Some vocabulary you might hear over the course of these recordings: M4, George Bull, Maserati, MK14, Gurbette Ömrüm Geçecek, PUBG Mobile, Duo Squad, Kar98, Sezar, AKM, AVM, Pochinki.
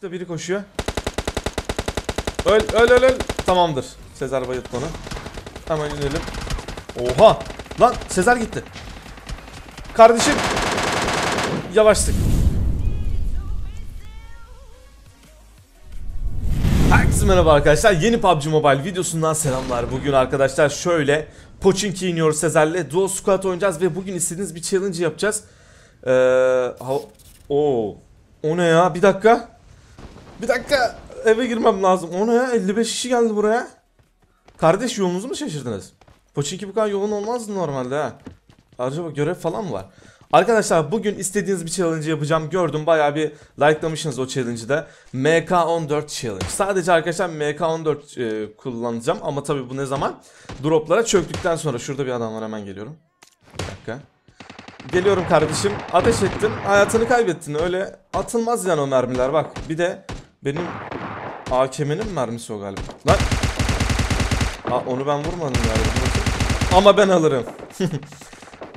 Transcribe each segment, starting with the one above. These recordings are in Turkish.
Çifte biri koşuyor. Öl. Tamamdır. Sezar bayılttı onu. Hemen inelim. Oha. Lan Sezar gitti. Kardeşim. Yavaştık. Herkese merhaba arkadaşlar. Yeni PUBG Mobile videosundan selamlar. Bugün arkadaşlar şöyle Pochinki iniyoruz Sezar'le. Duo Squad oynayacağız ve bugün istediğiniz bir challenge yapacağız. O ne ya? Bir dakika. Eve girmem lazım. O ne ya? 55 kişi geldi buraya. Kardeş yolumuzu mu şaşırdınız? Pochinki bu kadar yoğun olmazdı normalde ha. Acaba görev falan mı var? Arkadaşlar bugün istediğiniz bir challenge yapacağım. Gördüm bayağı bir likelamışsınız o challenge'ı da. MK14 challenge. Sadece arkadaşlar MK14 kullanacağım ama tabii bu ne zaman? Droplara çöktükten sonra. Şurada bir adam var, hemen geliyorum. Bir dakika. Geliyorum kardeşim. Ateş ettin. Hayatını kaybettin. Öyle atılmaz yani o mermiler. Bak bir de benim AKM'nin mermisi o galiba. Lan. Aa, onu ben vurmadım galiba. Ama ben alırım.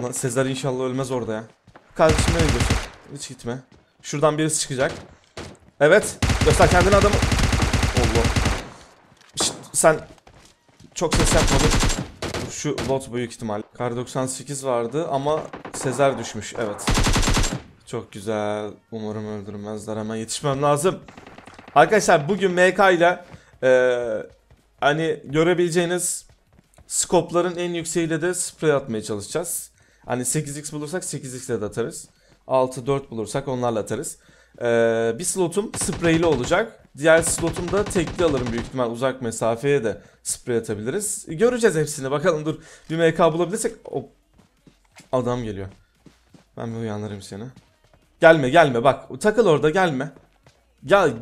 Lan Sezar inşallah ölmez orada ya. Kardeşim nereye gidiyorsun? Hiç gitme. Şuradan birisi çıkacak. Evet. Göster kendini adamı. Allah. Şişt, sen çok ses yapmadın. Şu bot büyük ihtimal. Kar98 vardı ama Sezar düşmüş. Evet. Çok güzel. Umarım öldürmezler. Hemen yetişmem lazım. Arkadaşlar bugün MK ile hani görebileceğiniz skopların en yükseğiyle de sprey atmaya çalışacağız. Hani 8x bulursak 8x ile de atarız. 6-4 bulursak onlarla atarız. Bir slotum spreyli olacak. Diğer slotum da tekli alırım büyük ihtimal. Uzak mesafeye de sprey atabiliriz. Göreceğiz hepsini. Bakalım dur. Bir MK bulabilirsek. Hop. Adam geliyor. Ben bir uyanırım seni. Gelme. Bak takıl orada, gelme.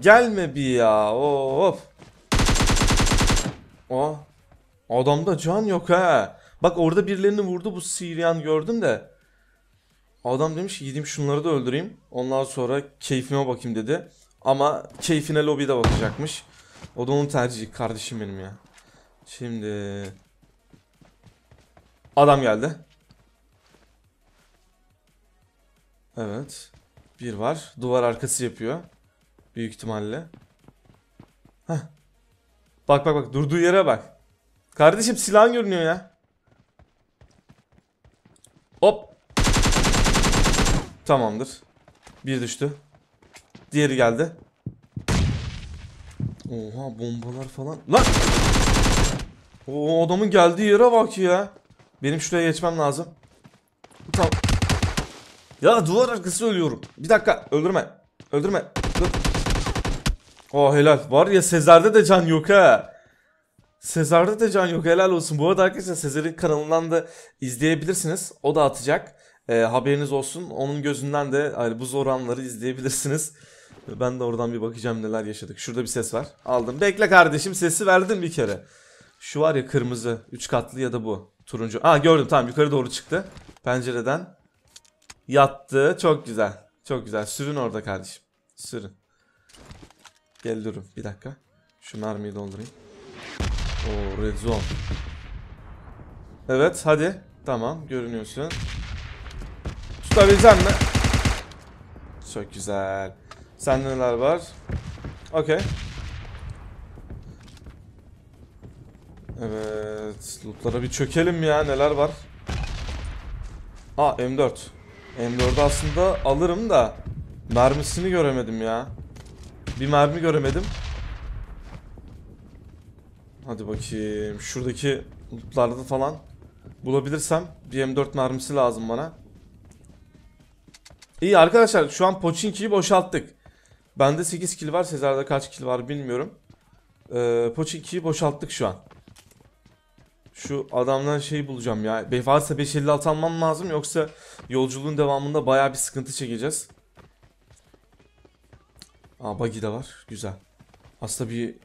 Gelme bir ya. Hop. Oh. Adamda can yok ha. Bak orada birilerini vurdu bu Sirian, gördüm de. Adam demiş gideyim şunları da öldüreyim. Ondan sonra keyfime bakayım dedi. Ama keyfine lobide bakacakmış. O da onun tercihi, kardeşim benim ya. Şimdi adam geldi. Evet. Bir var. Duvar arkası yapıyor. Büyük ihtimalle. Heh. Bak. Durduğu yere bak. Kardeşim silahın görünüyor ya. Hop. Tamamdır. Bir düştü. Diğeri geldi. Oha bombalar falan. Lan. O adamın geldiği yere bak ya. Benim şuraya geçmem lazım. Tamam. Ya duvar arkası ölüyorum. Bir dakika öldürme. Dur. Oh helal. Var ya Sezar'da da can yok ha. Sezar'da da can yok, helal olsun. Bu arada arkadaşlar Sezar'ın kanalından da izleyebilirsiniz. O da atacak. Haberiniz olsun. Onun gözünden de bu zor anları izleyebilirsiniz. Ben de oradan bir bakacağım neler yaşadık. Şurada bir ses var. Aldım. Bekle kardeşim, sesi verdim bir kere. Şu var ya kırmızı. 3 katlı ya da bu. Turuncu. Aa gördüm, tamam yukarı doğru çıktı. Pencereden. Yattı. Çok güzel. Çok güzel. Sürün orada kardeşim. Sürün. Gel durun. Bir dakika. Şu mermiyi doldurayım. O red zone. Evet hadi. Tamam görünüyorsun. Tutabilecek mi? Çok güzel. Sende neler var? Okey. Evet. Lootlara bir çökelim ya, neler var? Aa M4. M4'ü aslında alırım da mermisini göremedim ya. Bir mermi göremedim. Hadi bakayım. Şuradaki lootlarda falan bulabilirsem bir M4 mermisi lazım bana. İyi arkadaşlar, şu an Pochinki'yi boşalttık. Bende 8 kill var. Sezar'da kaç kill var bilmiyorum. Pochinki'yi boşalttık şu an. Şu adamdan şey bulacağım ya. Varsa 5.56 almam lazım. Yoksa yolculuğun devamında bayağı bir sıkıntı çekeceğiz. Aa buggy de var. Güzel. Aslında bir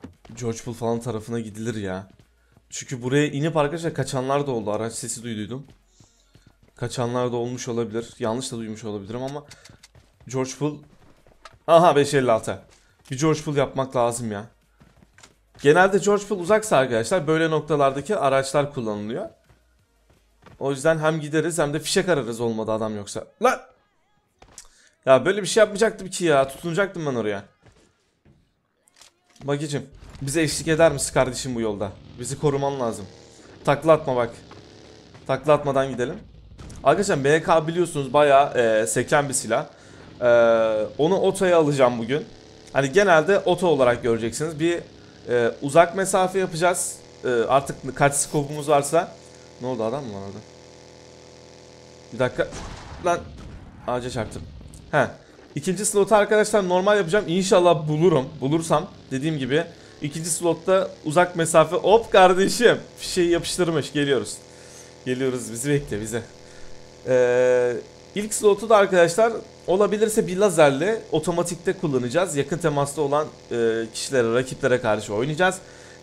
George Bull falan tarafına gidilir ya. Çünkü buraya inip arkadaşlar kaçanlar da oldu. Araç sesi duyduydum. Kaçanlar da olmuş olabilir. Yanlış da duymuş olabilirim ama George Bull. Aha 556. Bir George Bull yapmak lazım ya. Genelde George Bull uzaksa arkadaşlar böyle noktalardaki araçlar kullanılıyor. O yüzden hem gideriz hem de fişek ararız olmadı adam yoksa. Lan! Ya böyle bir şey yapmayacaktım ki ya. Tutunacaktım ben oraya. Bagicim, bize eşlik eder misin kardeşim bu yolda? Bizi koruman lazım. Takla atma bak. Takla atmadan gidelim. Arkadaşlar MK biliyorsunuz bayağı seken bir silah. Onu otoya alacağım bugün. Hani genelde oto olarak göreceksiniz. Bir uzak mesafe yapacağız. Artık kaç skopumuz varsa. Ne oldu, adam mı lan orada? Bir dakika. Lan ağaca çarptım. He. İkinci slotu arkadaşlar normal yapacağım. İnşallah bulurum. Bulursam dediğim gibi ikinci slotta uzak mesafe. Hop kardeşim. Bir şey yapıştırmış. Geliyoruz. Geliyoruz. Bizi bekle bize. İlk slotu da arkadaşlar olabilirse bir lazerle otomatikte kullanacağız. Yakın temasta olan kişilere, rakiplere karşı oynayacağız.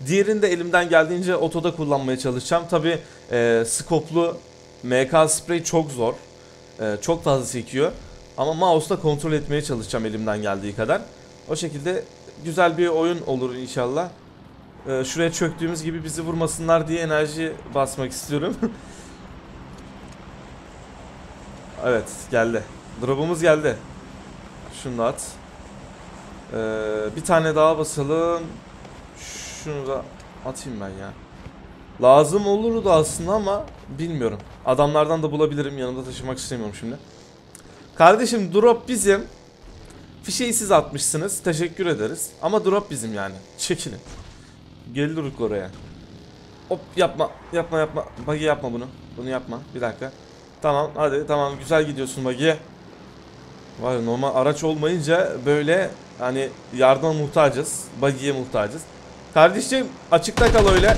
Diğerini de elimden geldiğince otoda kullanmaya çalışacağım. Tabi skoplu MK spray çok zor. Çok fazla sekiyor. Ama mouse'la kontrol etmeye çalışacağım elimden geldiği kadar. O şekilde güzel bir oyun olur inşallah. Şuraya çöktüğümüz gibi bizi vurmasınlar diye enerji basmak istiyorum. Evet, geldi. Drop'umuz geldi. Şunu da at. Bir tane daha basalım. Şunu da atayım ben ya. Lazım olurdu aslında ama bilmiyorum. Adamlardan da bulabilirim. Yanımda taşımak istemiyorum şimdi. Kardeşim drop bizim. Fişeyi siz atmışsınız. Teşekkür ederiz. Ama drop bizim yani. Çekilin. Geliruk oraya. Hop, yapma. Yapma yapma. Buggy yapma bunu. Bunu yapma. Bir dakika. Tamam hadi, tamam, güzel gidiyorsun Buggy. Var, normal araç olmayınca böyle hani yardıma muhtacız. Buggy'ye muhtacız. Kardeşim açıkta kal öyle.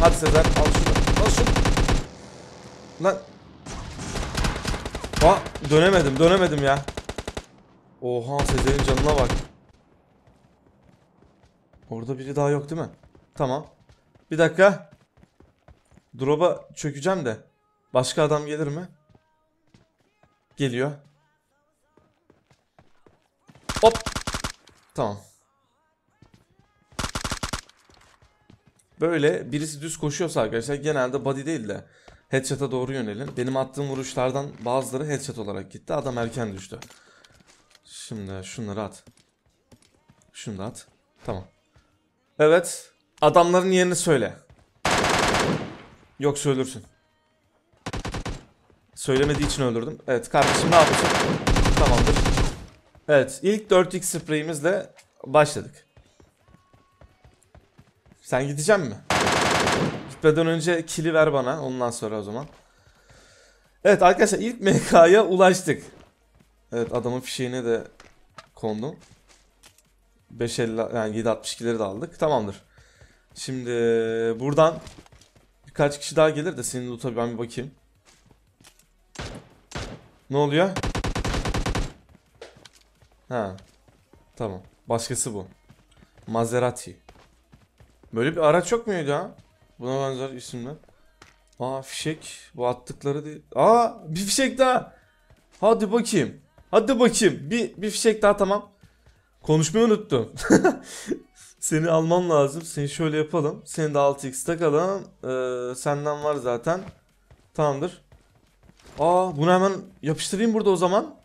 Hadi Sezar, al şunu. Al şunu. Lan. Aa, dönemedim ya. Oha, Sezar'ın canına bak. Orada biri daha yok değil mi? Tamam. Bir dakika. Drop'a çökeceğim de. Başka adam gelir mi? Geliyor. Hop. Tamam. Böyle birisi düz koşuyorsa arkadaşlar genelde body değil de headshot'a doğru yönelin. Benim attığım vuruşlardan bazıları headshot olarak gitti. Adam erken düştü. Şimdi şunları at. Şunu da at. Tamam. Evet. Adamların yerini söyle. Yoksa ölürsün. Söylemediği için öldürdüm. Evet kardeşim, ne yapıyorsun? Tamamdır. Evet, ilk 4x spreyimizle başladık. Sen gidecek misin? Gitmeden önce kili ver bana. Ondan sonra o zaman. Evet arkadaşlar, ilk MK'ya ulaştık. Evet, adamın fişeğine de kondum. 5.50 yani 7.62'leri de aldık. Tamamdır. Şimdi buradan birkaç kişi daha gelir de senin loot'a ben bir bakayım. Ne oluyor? Ha. Tamam. Başkası bu. Maserati. Böyle bir araç yok muydu ha? Buna benzer isimler. Aa, fişek. Bu attıkları değil. Aa, bir fişek daha. Hadi bakayım. Hadi bakayım. Bir fişek daha, tamam. Konuşmayı unuttum. Seni almam lazım. Seni şöyle yapalım. Seni de 6x takalım. Senden var zaten. Tamamdır. Aa, bunu hemen yapıştırayım burada o zaman.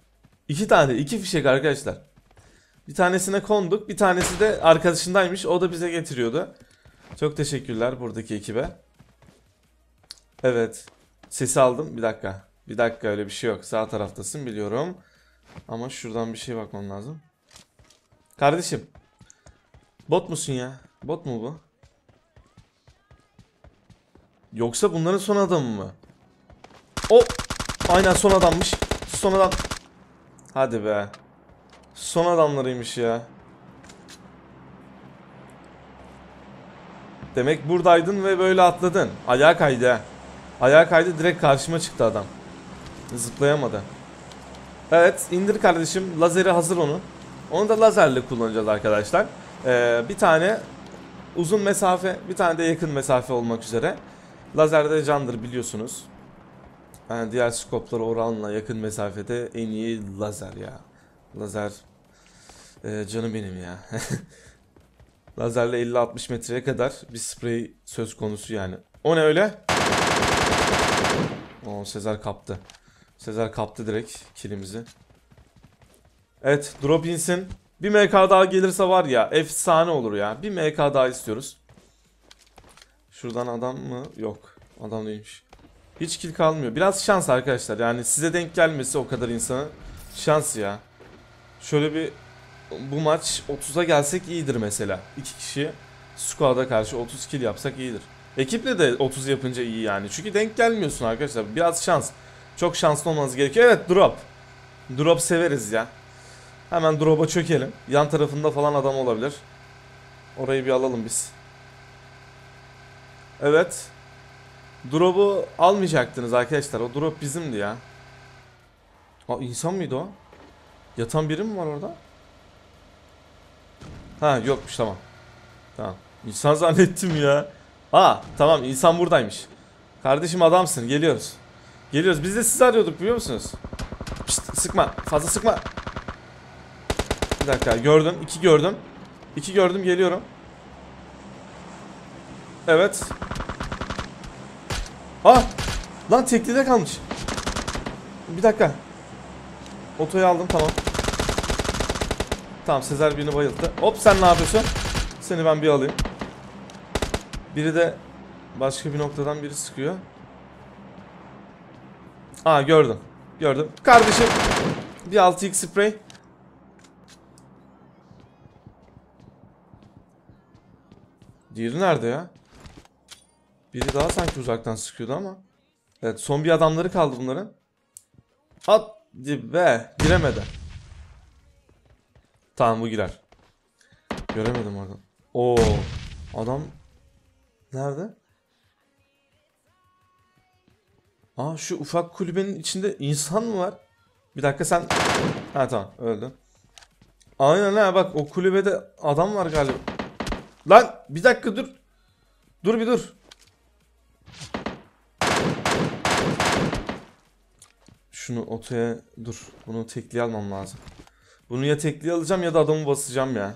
İki fişek arkadaşlar. Bir tanesine konduk. Bir tanesi de arkadaşındaymış. O da bize getiriyordu. Çok teşekkürler buradaki ekibe. Evet. Sesi aldım. Bir dakika. Bir dakika, öyle bir şey yok. Sağ taraftasın biliyorum. Ama şuradan bir şey bakmam lazım. Kardeşim. Bot musun ya? Bot mu bu? Yoksa bunların son adamı mı? O. Aynen son adammış. Son adam. Hadi be. Son adamlarıymış ya. Demek buradaydın ve böyle atladın. Ayağa kaydı. Ayağa kaydı, direkt karşıma çıktı adam. Zıplayamadı. Evet, indir kardeşim. Lazeri hazır onu. Onu da lazerle kullanacağız arkadaşlar. Bir tane uzun mesafe, bir tane de yakın mesafe olmak üzere. Lazerde candır biliyorsunuz. Yani diğer skoplara oranla yakın mesafede en iyi lazer ya. Lazer canım benim ya. Lazerle 50-60 metreye kadar bir sprey söz konusu yani. O ne öyle? Oo, Sezar kaptı. Sezar kaptı direkt kilimizi. Evet, drop insin. Bir MK daha gelirse var ya, efsane olur ya. Bir MK daha istiyoruz. Şuradan adam mı? Yok. Adam değilmiş. Hiç kill kalmıyor. Biraz şans arkadaşlar. Yani size denk gelmesi o kadar insana şans ya. Şöyle bir bu maç 30'a gelsek iyidir mesela. 2 kişi squad'a karşı 30 kill yapsak iyidir. Ekiple de 30 yapınca iyi yani. Çünkü denk gelmiyorsun arkadaşlar. Biraz şans. Çok şanslı olmanız gerekiyor. Evet, drop. Drop severiz ya. Hemen drop'a çökelim. Yan tarafında falan adam olabilir. Orayı bir alalım biz. Evet. Drop'u almayacaktınız arkadaşlar. O drop bizimdi ya. Aa, insan mıydı o? Yatan biri mi var orada? Ha, yokmuş, tamam. Tamam. İnsan zannettim ya. Ha, tamam, insan buradaymış. Kardeşim adamsın, geliyoruz. Geliyoruz. Biz de sizi arıyorduk, biliyor musunuz? Pişt, sıkma. Fazla sıkma. Bir dakika, gördüm. 2 gördüm. 2 gördüm, geliyorum. Evet. Ah! Lan tekliğde kalmış. Bir dakika. Otoyu aldım, tamam. Tamam, Sezar birini bayılttı. Hop, sen ne yapıyorsun? Seni ben bir alayım. Biri de başka bir noktadan biri sıkıyor. Aa, gördüm. Gördüm. Kardeşim bir 6x sprey. Diğeri nerede ya? Biri daha sanki uzaktan sıkıyordu ama. Evet, son bir adamları kaldı bunların. Hadi be, giremedi. Tamam, bu girer. Göremedim oradan. Oo, adam nerede? Aa, şu ufak kulübenin içinde insan mı var? Bir dakika sen. Ha, tamam, öldü. Aynen ha, bak o kulübede adam var galiba. Lan bir dakika dur. Dur bir dur. Şunu otoya dur. Bunu tekliğe almam lazım. Bunu ya tekliğe alacağım ya da adamı basacağım ya.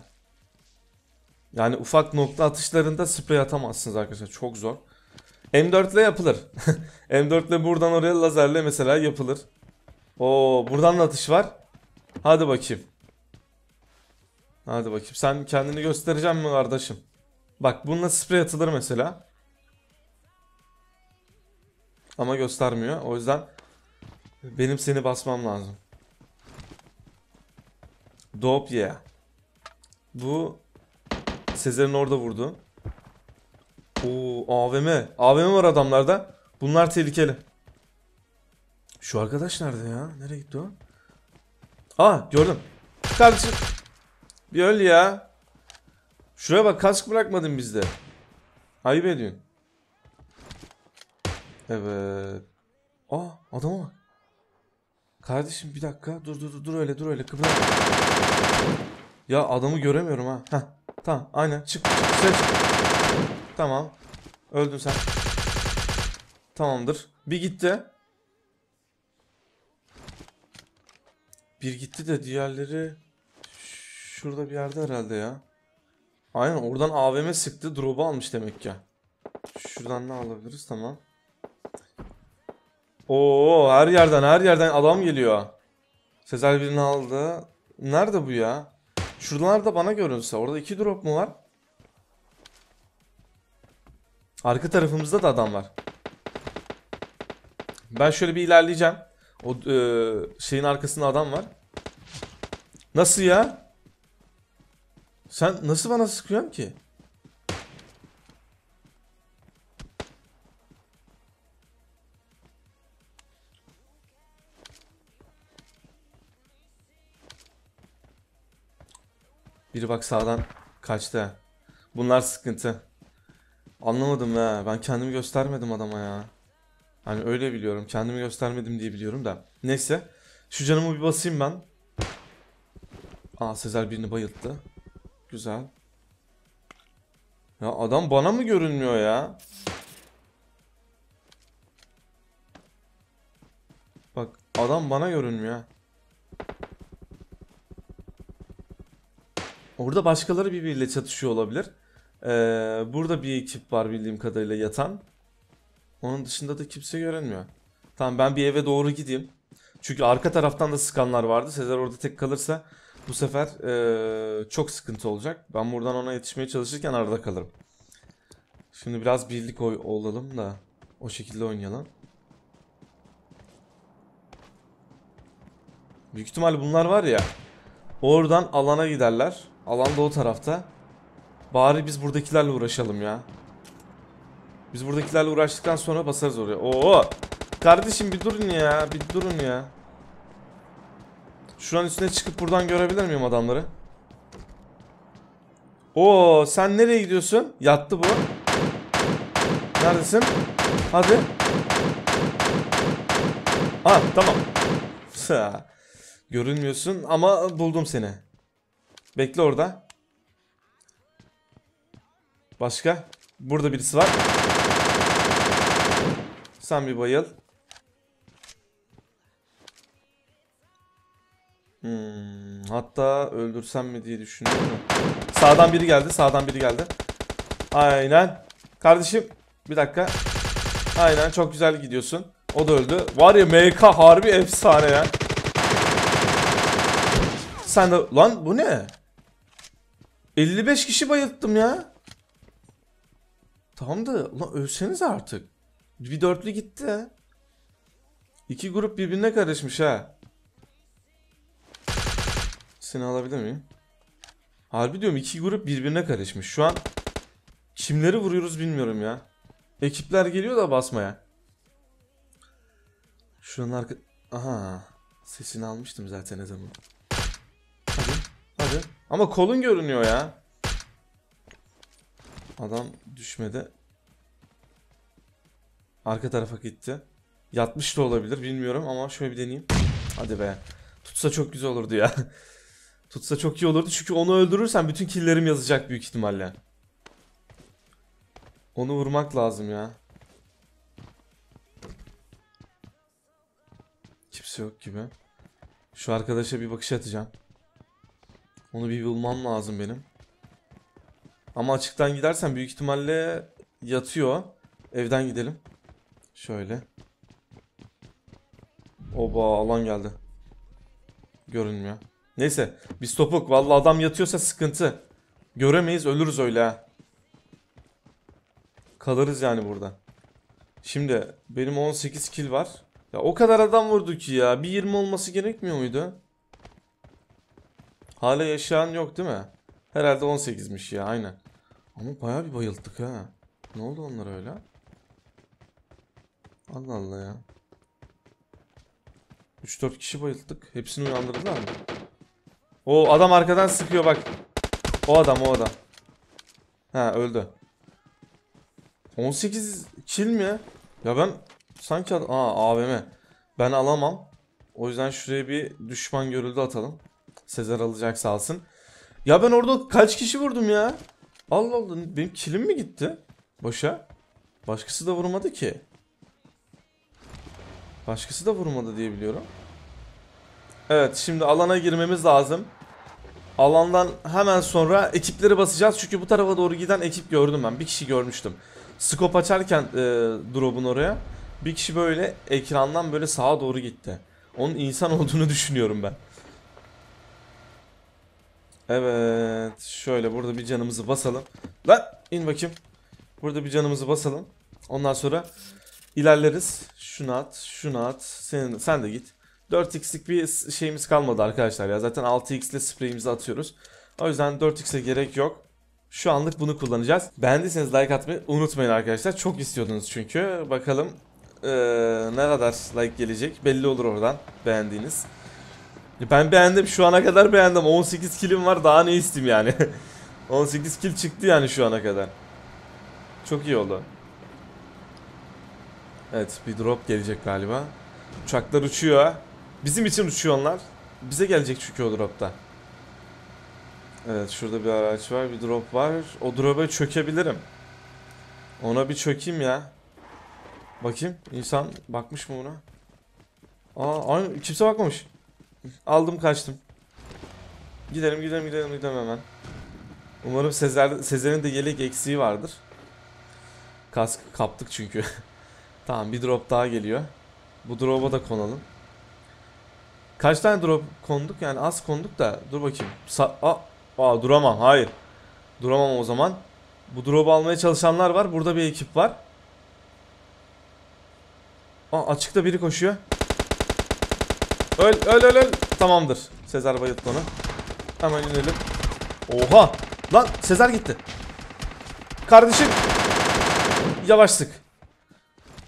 Yani ufak nokta atışlarında sprey atamazsınız arkadaşlar. Çok zor. M4 ile yapılır. M4 ile buradan oraya lazerle mesela yapılır. Oo, buradan da atış var. Hadi bakayım. Hadi bakayım. Sen kendini göstereceğim mi kardeşim? Bak, bununla sprey atılır mesela. Ama göstermiyor. O yüzden benim seni basmam lazım. Dope yeah. Bu Sezer'in orada vurdu. Oo, AVM. AVM var adamlarda. Bunlar tehlikeli. Şu arkadaş nerede ya? Nereye gitti o? Aa, gördüm. Kardeşim. Bir öl ya. Şuraya bak, kask bırakmadın bizde. Ayıp ediyorsun. Evet. Aa, adama bak. Kardeşim bir dakika. Dur öyle, dur öyle. Kıpırdak. Ya adamı göremiyorum ha. Heh. Tamam, aynen. Çık. Ses. Tamam. Öldün sen. Tamamdır. Bir gitti. Bir gitti de diğerleri şurada bir yerde herhalde ya. Aynen, oradan AVM sıktı. Drop'u almış demek ki. Şuradan ne alabiliriz? Tamam. Oo, her yerden adam geliyor. Sezar birini aldı. Nerede bu ya? Şuralarda bana görünse. Orada 2 drop mu var? Arka tarafımızda da adam var. Ben şöyle bir ilerleyeceğim. O şeyin arkasında adam var. Nasıl ya? Sen nasıl bana sıkıyorsun ki? Biri bak sağdan kaçtı. Bunlar sıkıntı. Anlamadım ya. Ben kendimi göstermedim adama ya. Hani öyle biliyorum. Kendimi göstermedim diye biliyorum da. Neyse. Şu canımı bir basayım ben. Aa, Sezar birini bayılttı. Güzel. Ya adam bana mı görünmüyor ya? Bak, adam bana görünmüyor. Orada başkaları birbiriyle çatışıyor olabilir. Burada bir ekip var bildiğim kadarıyla yatan. Onun dışında da kimse görünmüyor. Tamam, ben bir eve doğru gideyim. Çünkü arka taraftan da sıkanlar vardı. Sezar orada tek kalırsa Bu sefer çok sıkıntı olacak. Ben buradan ona yetişmeye çalışırken arada kalırım. Şimdi biraz birlik olalım da o şekilde oynayalım. Büyük ihtimal bunlar var ya, oradan alana giderler. Alan da o tarafta. Bari biz buradakilerle uğraşalım ya. Biz buradakilerle uğraştıktan sonra basarız oraya. Oo! Kardeşim bir durun ya. Bir durun ya. Şuranın üstüne çıkıp buradan görebilir miyim adamları? Oo, sen nereye gidiyorsun? Yattı bu. Neredesin? Hadi. Ah tamam. Görünmüyorsun ama buldum seni. Bekle orada. Başka? Burada birisi var. Sen bir bayıl. Hatta öldürsem mi diye düşünüyorum. Sağdan biri geldi, sağdan biri geldi. Aynen. Kardeşim bir dakika. Aynen, çok güzel gidiyorsun. O da öldü. Var ya, MK harbi efsane ya. Sen de... Lan bu ne? 55 kişi bayılttım ya. Tamam da lan ölseniz artık. Bir dörtlü gitti. İki grup birbirine karışmış ha. Seni alabilir miyim? Harbi diyorum, iki grup birbirine karışmış. Şu an kimleri vuruyoruz bilmiyorum ya. Ekipler geliyor da basmaya. Şuranın arka... Aha. Sesini almıştım zaten ne zaman. Hadi. Hadi. Ama kolun görünüyor ya. Adam düşmedi. Arka tarafa gitti. Yatmış da olabilir bilmiyorum ama şöyle bir deneyeyim. Hadi be. Tutsa çok güzel olurdu ya. Tutsa çok iyi olurdu çünkü onu öldürürsem bütün killerim yazacak büyük ihtimalle. Onu vurmak lazım ya. Kimse yok gibi. Şu arkadaşa bir bakış atacağım. Onu bir bulmam lazım benim. Ama açıktan gidersen büyük ihtimalle yatıyor. Evden gidelim. Şöyle. Oba, alan geldi. Görünmüyor. Neyse biz topuk. Vallahi adam yatıyorsa sıkıntı. Göremeyiz, ölürüz öyle ha. Kalırız yani burada. Şimdi benim 18 kill var. Ya o kadar adam vurdu ki ya. Bir 20 olması gerekmiyor muydu? Hala yaşayan yok değil mi? Herhalde 18'miş ya, aynen. Ama bayağı bir bayılttık ha. Ne oldu onlara öyle? Allah Allah ya. 3-4 kişi bayılttık. Hepsini uyandırdılar mı? O adam arkadan sıkıyor bak. O adam. Ha öldü. 18 kill mi? Ya ben sanki AVM. Ben alamam. O yüzden şuraya bir düşman görüldü atalım. Sezar alacak sağ olsun. Ya ben orada kaç kişi vurdum ya? Allah Allah, benim killim mi gitti? Boşa. Başkası da vurmadı ki. Başkası da vurmadı diye biliyorum. Evet, şimdi alana girmemiz lazım. Alandan hemen sonra ekipleri basacağız. Çünkü bu tarafa doğru giden ekip gördüm ben. Bir kişi görmüştüm. Scope açarken drop'un oraya. Bir kişi böyle ekrandan böyle sağa doğru gitti. Onun insan olduğunu düşünüyorum ben. Evet. Şöyle burada bir canımızı basalım. Lan in bakayım. Burada bir canımızı basalım. Ondan sonra... İlerleriz. Şunu at. Sen de git. 4x'lik bir şeyimiz kalmadı arkadaşlar ya. Zaten 6x ile spreyimizi atıyoruz. O yüzden 4x'e gerek yok. Şu anlık bunu kullanacağız. Beğendiyseniz like atmayı unutmayın arkadaşlar. Çok istiyordunuz çünkü. Bakalım ne kadar like gelecek. Belli olur oradan beğendiğiniz. Ben beğendim. Şu ana kadar beğendim. 18 killim var. Daha ne isteyeyim yani. 18 kill çıktı yani şu ana kadar. Çok iyi oldu. Evet, bir drop gelecek galiba. Uçaklar uçuyor. Bizim için uçuyor onlar. Bize gelecek çünkü o dropta. Evet, şurada bir araç var, bir drop var. O drop'a çökebilirim. Ona bir çökeyim ya. Bakayım, insan bakmış mı buna? Aa, aynı, kimse bakmamış. Aldım, kaçtım. Gidelim hemen. Umarım Sezer'in de yelek eksiği vardır. Kask kaptık çünkü. Tamam, bir drop daha geliyor. Bu drop'a da konalım. Kaç tane drop konduk? Yani az konduk da. Dur bakayım. Duramam. Hayır. Duramam o zaman. Bu drop'u almaya çalışanlar var. Burada bir ekip var. Açıkta biri koşuyor. Öl. Tamamdır. Sezar bayılttı onu. Hemen inelim. Oha. Lan Sezar gitti. Kardeşim. Yavaş sık.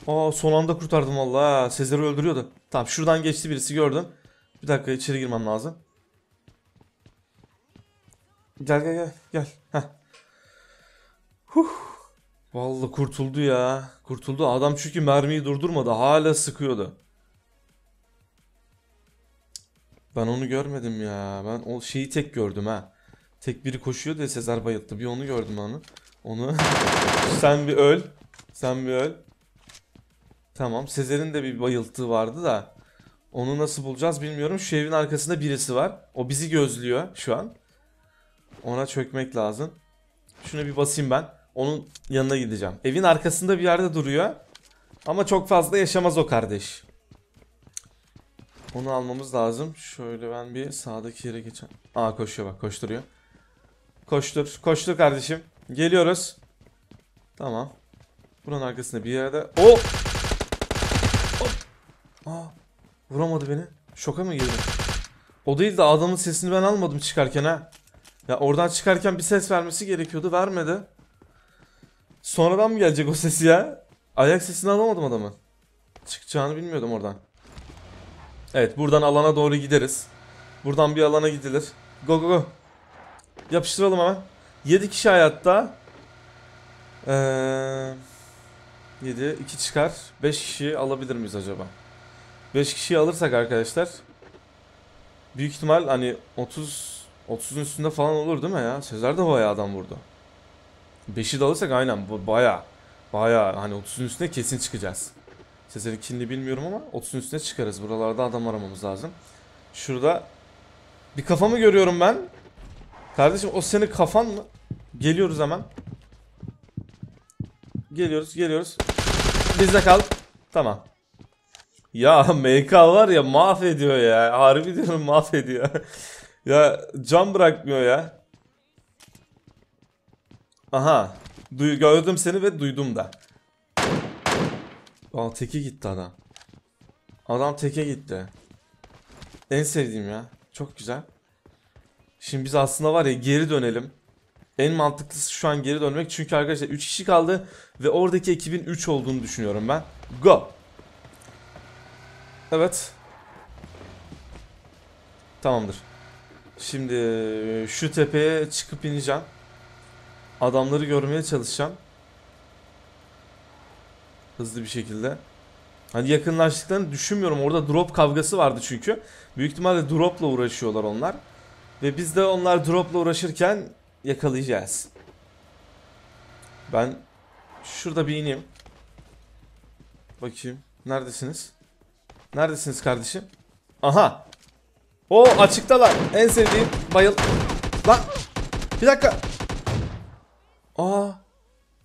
Son anda kurtardım vallahi. Sezar'ı öldürüyordu. Tamam, şuradan geçti birisi, gördüm. Bir dakika, içeri girmem lazım. Gel. Vallahi kurtuldu ya. Kurtuldu. Adam çünkü mermiyi durdurmadı. Hala sıkıyordu. Ben onu görmedim ya. Ben o şeyi tek gördüm ha. Tek biri koşuyor diye Sezar bayılttı. Bir onu gördüm onu. Sen bir öl. Tamam. Sezer'in de bir bayıltığı vardı da. Onu nasıl bulacağız bilmiyorum. Şu evin arkasında birisi var. O bizi gözlüyor şu an. Ona çökmek lazım. Şuna bir basayım ben. Onun yanına gideceğim. Evin arkasında bir yerde duruyor. Ama çok fazla yaşamaz o kardeş. Onu almamız lazım. Şöyle ben bir sağdaki yere geçeyim. Koşuyor bak, koşturuyor. Koştur kardeşim. Geliyoruz. Tamam. Buranın arkasında bir yerde. Vuramadı beni. Şoka mı girdim? O değil de adamın sesini ben almadım çıkarken ha. Ya oradan çıkarken bir ses vermesi gerekiyordu. Vermedi. Sonradan mı gelecek o sesi ya? Ayak sesini alamadım adamı. Çıkacağını bilmiyordum oradan. Evet, buradan alana doğru gideriz. Buradan bir alana gidilir. Go. Yapıştıralım hemen. 7 kişi hayatta. 7, 2 çıkar. 5 kişi alabilir miyiz acaba? 5 kişiyi alırsak arkadaşlar, büyük ihtimal hani 30'un üstünde falan olur değil mi ya? Sezar da bayağı adam vurdu. 5'i de alırsak aynen bayağı hani 30'un üstüne kesin çıkacağız. Sezar'ın kinini bilmiyorum ama 30'un üstüne çıkarız. Buralarda adam aramamız lazım. Şurada bir kafamı görüyorum ben. Kardeşim o senin kafan mı? Geliyoruz hemen. Geliyoruz. Bizde kal. Tamam. Ya MK var ya, mahvediyor ya. Harbi diyorum, mahvediyor. Ya can bırakmıyor ya. Aha. Gördüm seni ve duydum da. Teke gitti adam. Adam teke gitti. En sevdiğim ya. Çok güzel. Şimdi biz aslında var ya, geri dönelim. En mantıklısı şu an geri dönmek. Çünkü arkadaşlar 3 kişi kaldı. Ve oradaki ekibin 3 olduğunu düşünüyorum ben. Go. Evet. Tamamdır. Şimdi şu tepeye çıkıp ineceğim. Adamları görmeye çalışacağım. Hızlı bir şekilde. Hani yakınlaştıklarını düşünmüyorum. Orada drop kavgası vardı çünkü. Büyük ihtimalle dropla uğraşıyorlar onlar. Ve biz de onlar dropla uğraşırken yakalayacağız. Ben şurada bir ineyim. Bakayım. Neredesiniz kardeşim? Aha. Açıktalar. En sevdiğim Lan. Bir dakika.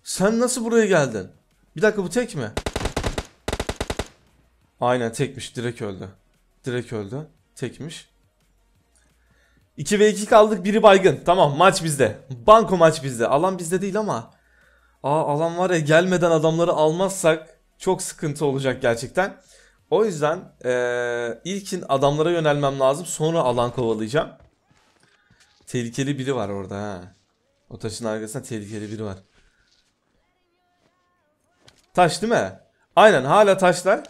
Sen nasıl buraya geldin? Bir dakika, bu tek mi? Aynen tekmiş. Direkt öldü. Tekmiş. 2 ve 2 kaldık. Biri baygın. Tamam, maç bizde. Banko maç bizde. Alan bizde değil ama. Alan var ya, gelmeden adamları almazsak çok sıkıntı olacak gerçekten. O yüzden ilkin adamlara yönelmem lazım. Sonra alan kovalayacağım. Tehlikeli biri var orada ha. O taşın arkasında tehlikeli biri var. Taş değil mi? Aynen, hala taşlar.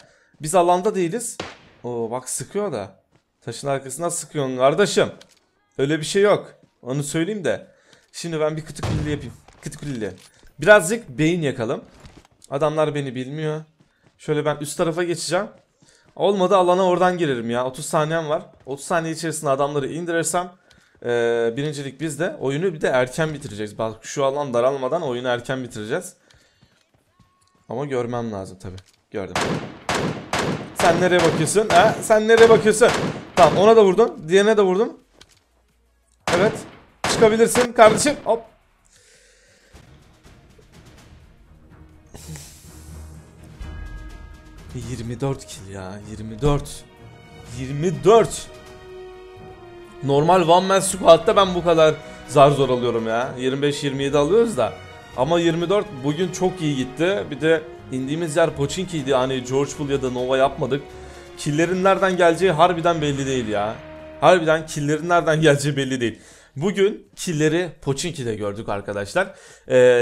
Biz alanda değiliz. Bak sıkıyor da. Taşın arkasından sıkıyorsun kardeşim. Öyle bir şey yok. Onu söyleyeyim de. Şimdi ben bir kıtıklı yapayım. Birazcık beyin yakalım. Adamlar beni bilmiyor. Şöyle ben üst tarafa geçeceğim. Olmadı alana oradan girerim ya. 30 saniyem var. 30 saniye içerisinde adamları indirirsem birincilik bizde. Oyunu bir de erken bitireceğiz. Bak şu alan daralmadan oyunu erken bitireceğiz. Ama görmem lazım tabi. Gördüm. Sen nereye bakıyorsun? Sen nereye bakıyorsun? Tamam, ona da vurdum. Diğerine de vurdum. Evet. Çıkabilirsin kardeşim. Hop. ...24 kill ya, 24 24. Normal one man squad'da ben bu kadar zar zor alıyorum ya. 25-27 alıyoruz da. Ama 24 bugün çok iyi gitti. Bir de indiğimiz yer Pochinki'ydi. Hani George Bull ya da Nova yapmadık. Killerin nereden geleceği harbiden belli değil ya. Harbiden killerin nereden geleceği belli değil. Bugün killeri Pochinki'de gördük arkadaşlar.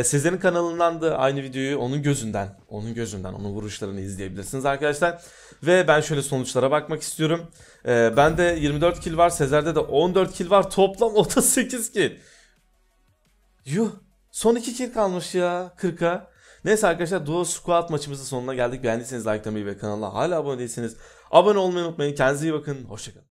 Sezar'ın kanalından da aynı videoyu onun gözünden, onun vuruşlarını izleyebilirsiniz arkadaşlar. Ve ben şöyle sonuçlara bakmak istiyorum. Bende 24 kill var, Sezar'da da 14 kill var. Toplam 38 kill. Yuh, son 2 kill kalmış ya 40'a. Neyse arkadaşlar, Duo Squad maçımızın sonuna geldik. Beğendiyseniz like atmayı ve kanala hala abone değilseniz abone olmayı unutmayın. Kendinize iyi bakın. Hoşçakalın.